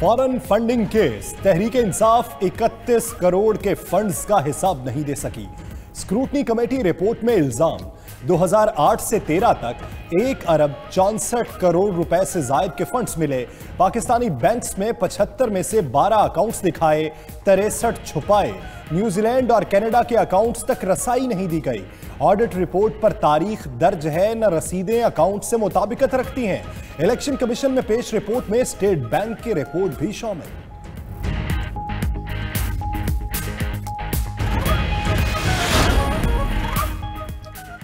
Foreign funding case, Tehreek Insaf 31 crore के funds का हिसाब नहीं दे सकी। स्क्रूटनी कमेटी रिपोर्ट में इल्जाम, 2008 से 13 तक 1,64 अरब रुपए से जायद के फंड्स मिले। पाकिस्तानी बैंक्स में 75 में से 12 अकाउंट्स दिखाए, 63 छुपाए। न्यूजीलैंड और कनाडा के अकाउंट्स तक रसाई नहीं दी गई। ऑडिट रिपोर्ट पर तारीख दर्ज है, न रसीदें अकाउंट से मुताबिकत रखती हैं। इलेक्शन कमीशन में पेश रिपोर्ट में स्टेट बैंक की रिपोर्ट भी शामिल।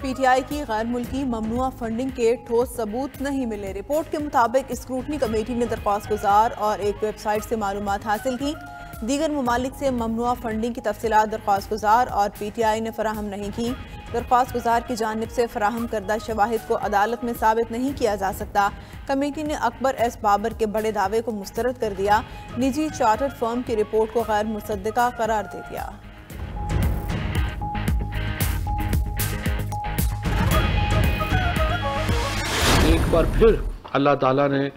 पीटीआई की गैर मुल्की ममनुआ फंडिंग के ठोस सबूत नहीं मिले। रिपोर्ट के मुताबिक स्क्रूटनी कमेटी ने दरख्वास्त गुजार और एक वेबसाइट से मालूमात हासिल की। दीगर ममालिक से ममनुआ फंडिंग की तफसीलात दरख्वास्त गुजार और पीटीआई ने फराहम नहीं की। दरख्वास्त गुजार की जानिब से फराहम करदा शवाहिद को अदालत में साबित नहीं किया जा सकता। कमेटी ने अकबर एस बाबर के बड़े दावे को मुस्तरद कर दिया। निजी चार्टर्ड फर्म की रिपोर्ट को गैर मुसद्दका करार दे दिया। एक बार फिर अल्लाह ताला ने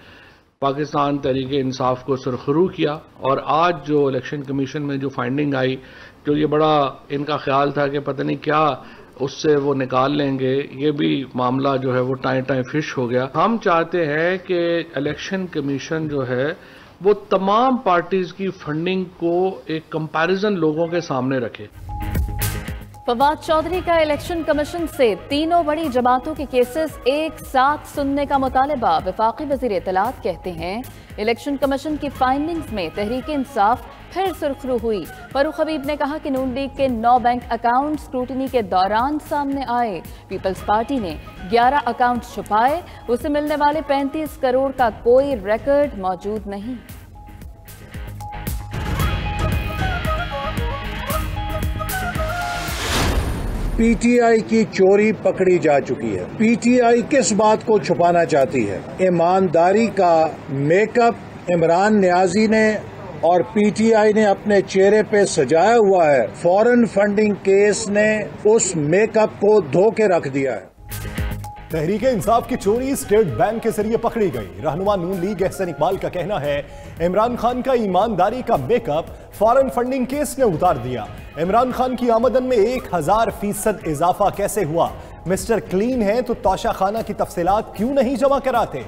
पाकिस्तान तहरीक इंसाफ को सुरखरू किया और आज जो इलेक्शन कमीशन में जो फाइंडिंग आई, जो ये बड़ा इनका ख्याल था कि पता नहीं क्या उससे वो निकाल लेंगे, ये भी मामला जो है वो टाई फिश हो गया। हम चाहते हैं कि इलेक्शन कमीशन जो है वो तमाम पार्टीज़ की फंडिंग को एक कंपैरिजन लोगों के सामने रखे। फवाद चौधरी का इलेक्शन कमीशन से तीनों बड़ी जमातों के केसेस एक साथ सुनने का मुतालबा। वफाकी वजीर इत्तलात कहते हैं इलेक्शन कमीशन की फाइंडिंग्स में तहरीक इंसाफ फिर सुर्खरू हुई। फर्रुख हबीब ने कहा कि नून लीग के 9 बैंक अकाउंट स्क्रूटनी के दौरान सामने आए। पीपल्स पार्टी ने 11 अकाउंट छुपाए, उसे मिलने वाले 35 करोड़ का कोई रिकॉर्ड मौजूद नहीं। पीटीआई की चोरी पकड़ी जा चुकी है। पीटीआई किस बात को छुपाना चाहती है? ईमानदारी का मेकअप इमरान न्याजी ने और पीटीआई ने अपने चेहरे पे सजाया हुआ है। फॉरेन फंडिंग केस ने उस मेकअप को धो के रख दिया है। तहरीक इंसाफ की चोरी स्टेट बैंक के जरिए पकड़ी गई। रहनुमा नून लीग अहसन इकबाल का कहना है इमरान खान का ईमानदारी का मेकअप फॉरेन फंडिंग केस ने उतार दिया। इमरान खान की आमदन में 1000% इजाफा कैसे हुआ? मिस्टर क्लीन है तो तोशाखाना की तफसीलात क्यों नहीं जमा कराते?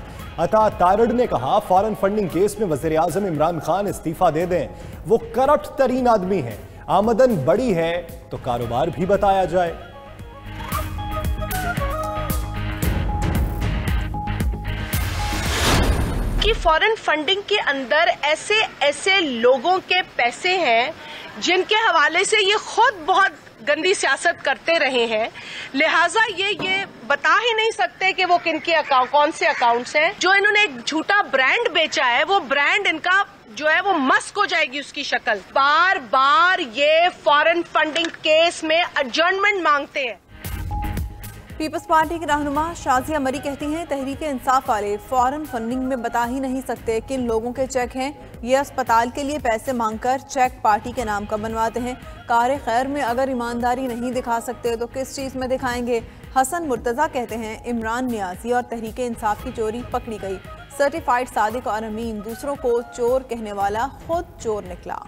अता तारड़ ने कहा फॉरेन फंडिंग केस में वजीर आजम इमरान खान इस्तीफा दे दें, वो करप्ट तरीन आदमी है। आमदन बड़ी है तो कारोबार भी बताया जाए। कि फॉरेन फंडिंग के अंदर ऐसे ऐसे लोगों के पैसे हैं जिनके हवाले से ये खुद बहुत गंदी सियासत करते रहे हैं, लिहाजा ये बता ही नहीं सकते कि वो किनके अकाउंट, कौन से अकाउंट्स हैं। जो इन्होंने एक झूठा ब्रांड बेचा है वो ब्रांड इनका जो है वो मस्क हो जाएगी उसकी शक्ल। बार बार ये फॉरेन फंडिंग केस में एडजर्नमेंट मांगते हैं। पीपल्स पार्टी की रहनुमा शाजिया मरी कहती हैं तहरीक इंसाफ वाले फॉरेन फंडिंग में बता ही नहीं सकते किन लोगों के चेक हैं। ये अस्पताल के लिए पैसे मांगकर चेक पार्टी के नाम का बनवाते हैं। कार खैर में अगर ईमानदारी नहीं दिखा सकते तो किस चीज़ में दिखाएंगे। हसन मुर्तज़ा कहते हैं इमरान न्याजी और तहरीक इंसाफ की चोरी पकड़ी गई। सर्टिफाइड सादिक और अमीन, दूसरों को चोर कहने वाला खुद चोर निकला।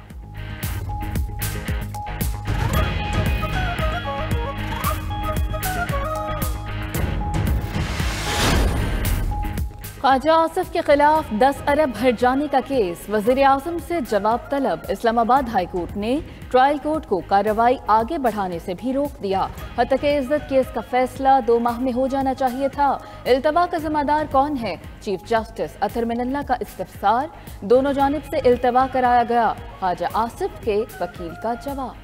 ख्वाजा आसफ के खिलाफ 10 अरब हर जाने का केस, वजीर आजम से जवाब तलब। इस्लामाबाद हाईकोर्ट ने ट्रायल कोर्ट को कार्रवाई आगे बढ़ाने से भी रोक दिया। हत्के इज्जत केस का फैसला 2 माह में हो जाना चाहिए था। इल्तवा का जिम्मेदार कौन है? चीफ जस्टिस अतर मिनल्ला का इस्तफसार, दोनों जानिब से इल्तवा कराया गया। ख्वाजा आसफ के वकील का जवाब।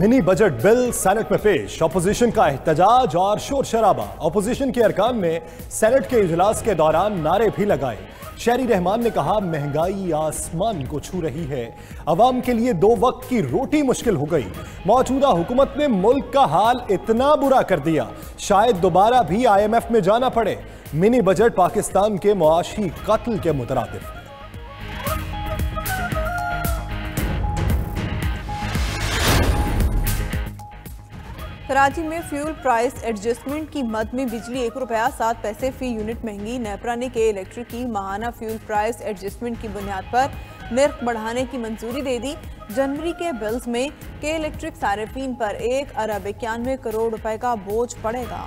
मिनी बजट बिल सेनेट में पेश, अपोजिशन का एहतजाज और शोर शराबा। अपोजिशन के अरकान ने सेनेट के इजलास के दौरान नारे भी लगाए। शेरी रहमान ने कहा महंगाई आसमान को छू रही है, आवाम के लिए 2 वक्त की रोटी मुश्किल हो गई। मौजूदा हुकूमत ने मुल्क का हाल इतना बुरा कर दिया, शायद दोबारा भी IMF में जाना पड़े। मिनी बजट पाकिस्तान के मुआशी कत्ल के मुतरादिफ। कराची में फ्यूल प्राइस एडजस्टमेंट की मद में बिजली 1 रुपया 7 पैसे फी यूनिट महंगी। नेपरा ने के इलेक्ट्रिक की माहाना फ्यूल प्राइस एडजस्टमेंट की बुनियाद पर निर्ख बढ़ाने की मंजूरी दे दी। जनवरी के बिल्स में के इलेक्ट्रिक सार्फिन पर 1 अरब 91 करोड़ रुपए का बोझ पड़ेगा।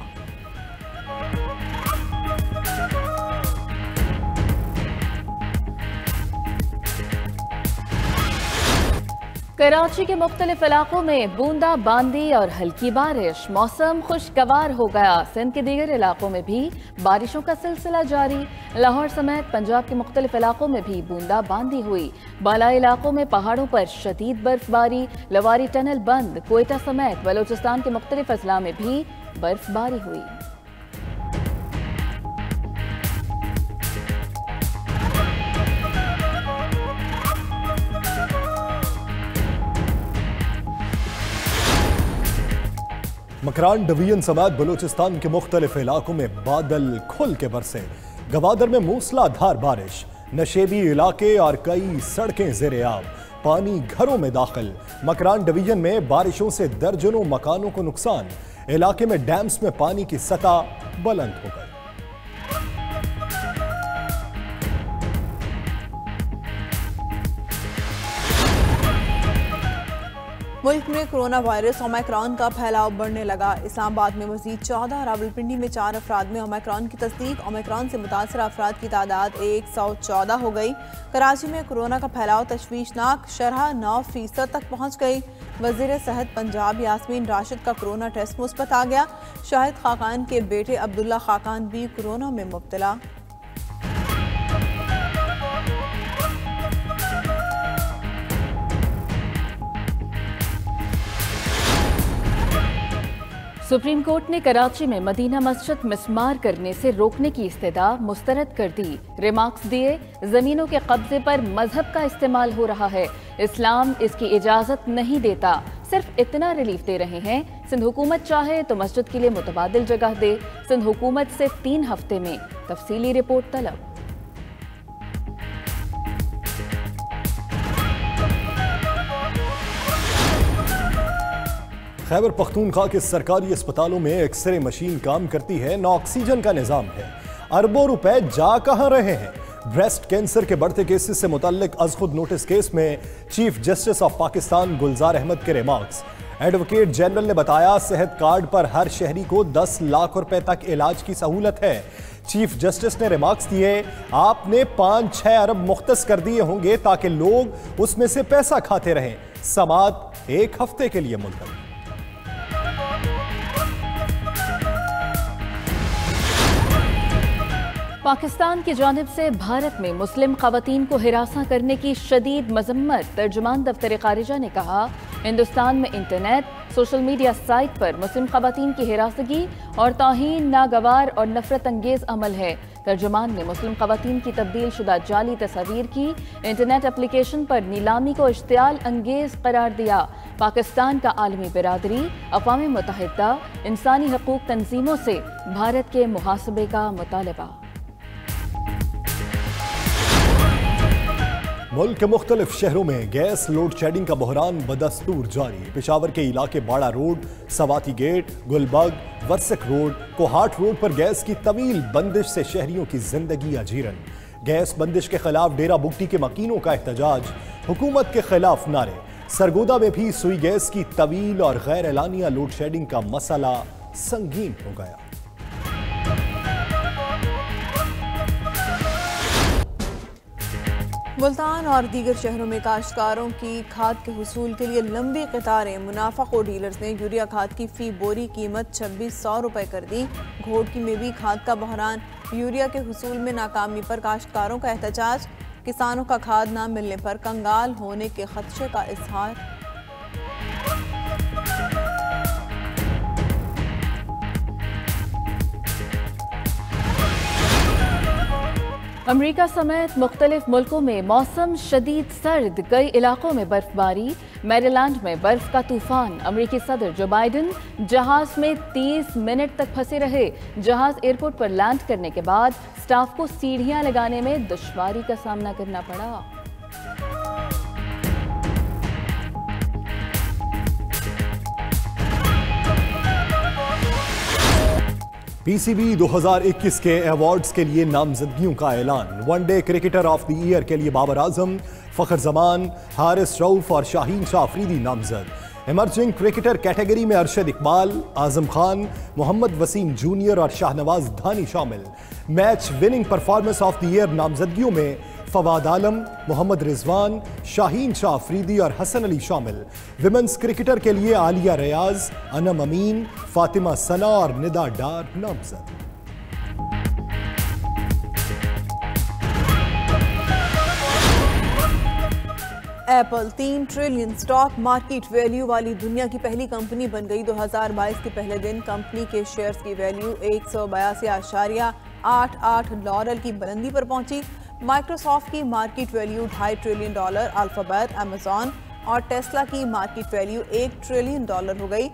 कराची के मुख्तलिफ इलाकों में बूंदा बांदी और हल्की बारिश, मौसम खुशगवार हो गया। सिंध के दीगर इलाकों में भी बारिशों का सिलसिला जारी। लाहौर समेत पंजाब के मुख्तलिफ इलाकों में भी बूंदा बांदी हुई। बाला इलाकों में पहाड़ों पर शदीद बर्फबारी, लवारी टनल बंद। कोयटा समेत बलोचिस्तान के मुख्तलिफ अजला में भी बर्फबारी हुई। मकरान डिवीजन समेत बलूचिस्तान के मुख्तलिफ इलाकों में बादल खुल के बरसे। गवादर में मूसलाधार बारिश, नशेबी इलाके और कई सड़कें ज़ेरे आब, पानी घरों में दाखिल। मकरान डिवीजन में बारिशों से दर्जनों मकानों को नुकसान, इलाके में डैम्स में पानी की सतह बुलंद हो गई। मुल्क में कोरोना वायरस ओमिक्रॉन का फैलाव बढ़ने लगा। इस्लामाबाद में मजीद 14, रावलपिंडी में 4 अफराद में ओमिक्रॉन की तस्दीक। ओमिक्रॉन से मुतासर अफराद की तादाद 114 हो गई। कराची में कोरोना का फैलाव तशवीशनाक, शरह 9% तक पहुँच गई। वजीर सेहत पंजाब यासमीन राशिद का कोरोना टेस्ट मुस्बत आ गया। शाहिद खाकान के बेटे अब्दुल्ला खाकान भी कोरोना में मुब्तला। सुप्रीम कोर्ट ने कराची में मदीना मस्जिद मिस्मार करने से रोकने की इस्तदा मुस्तरद कर दी। रिमार्क्स दिए, जमीनों के कब्जे पर मजहब का इस्तेमाल हो रहा है, इस्लाम इसकी इजाज़त नहीं देता। सिर्फ इतना रिलीफ दे रहे हैं, सिंध हुकूमत चाहे तो मस्जिद के लिए मुतबादिल जगह दे। सिंध हुकूमत से 3 हफ्ते में तफसीली रिपोर्ट तलब। खैबर पख्तूनख्वा के सरकारी अस्पतालों में एक्सरे मशीन काम करती है, ना ऑक्सीजन का निज़ाम है। अरबों रुपए जा कहाँ रहे हैं? ब्रेस्ट कैंसर के बढ़ते केसेस से मुतल्लिक अज खुद नोटिस केस में chief justice of Pakistan Gulzar Ahmed के रिमार्क्स। एडवोकेट जनरल ने बताया, सेहत कार्ड पर हर शहरी को 10 लाख रुपए तक इलाज की सहूलत है। चीफ जस्टिस ने रिमार्क्स दिए, आपने 5-6 अरब मुख्तस कर दिए होंगे ताकि लोग उसमें से पैसा खाते रहें। समाअत 1 हफ्ते के लिए मुल्तवी। पाकिस्तान की जानिब से भारत में मुस्लिम खवातीन को हिरासा करने की शदीद मजम्मत। तर्जुमान दफ्तर खारिजा ने कहा, हिंदुस्तान में इंटरनेट, सोशल मीडिया साइट पर मुस्लिम खवातीन की हिरासगी और तौहीन नागवार और नफरत अंगेज अमल है। तर्जुमान ने मुस्लिम खवातीन की तब्दील शुदा जाली तस्वीर की इंटरनेट एप्लीकेशन पर नीलामी को इश्तियाल अंगेज करार दिया। पाकिस्तान का आलमी बिरादरी, अक़वाम मुत्तहिदा, इंसानी हकूक़ तंजीमों से भारत के मुहासबे का मुतालबा। मुल्क के मुख्तलिफ शहरों में गैस लोड शेडिंग का बहरान बदस्तूर जारी। पेशावर के इलाके Bara road, Swati gate, Gulberg, Warsak road, Kohat road पर गैस की तवील बंदिश से शहरियों की जिंदगी अजीरन। गैस बंदिश के खिलाफ डेरा बुगटी के मकीनों का एहतजाज, हुकूमत के खिलाफ नारे। सरगोदा में भी सुई गैस की तवील और गैर एलानिया लोड शेडिंग का मसला संगीन हो गया। मुल्तान और दीगर शहरों में काश्तकारों की खाद के हुसूल के लिए लंबी कतारें। मुनाफाखोर डीलर्स ने यूरिया खाद की फी बोरी कीमत 2600 रुपए कर दी। घोटकी में भी खाद का बहरान, यूरिया के हुसूल में नाकामी पर काश्तकारों का एहतजाज। किसानों का खाद ना मिलने पर कंगाल होने के खदशे का इजहार। अमरीका समेत मुख्तलिफ मुल्कों में मौसम शदीद सर्द, कई इलाकों में बर्फबारी। मैरीलैंड में बर्फ का तूफान। अमरीकी सदर जो बाइडन जहाज में 30 मिनट तक फंसे रहे। जहाज एयरपोर्ट पर लैंड करने के बाद स्टाफ को सीढ़ियां लगाने में दुश्वारी का सामना करना पड़ा। पीसीबी 2021 के अवार्ड्स के लिए नामजदगियों का ऐलान। One day cricketer of the year के लिए बाबर आजम, फखर जमान, हारिस रऊफ़ और शाहीन शाह अफरीदी नामजद। इमर्जिंग क्रिकेटर कैटेगरी में अरशद इकबाल, आजम खान, मोहम्मद वसीम जूनियर और शाहनवाज धानी शामिल। Match winning performance of the year नामजदगियों में फवाद आलम, मोहम्मद रिजवान, शाहीन शाह अफरीदी और हसन अली शामिल। विमेंस क्रिकेटर के लिए आलिया रियाज, अनम अमीन, फातिमा सना और निदा डार नामजद। Apple 3 trillion stock market value वाली दुनिया की पहली कंपनी बन गई। 2022 के पहले दिन कंपनी के शेयर्स की वैल्यू 182.88 डॉलर की बुलंदी पर पहुंची। माइक्रोसॉफ्ट की market value $2.5 trillion, Alphabet, Amazon और टेस्ला की मार्केट वैल्यू $1 ट्रिलियन हो गई।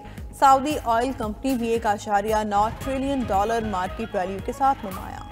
सऊदी ऑयल कंपनी भी 1.9 ट्रिलियन डॉलर मार्केट वैल्यू के साथ नुमाया।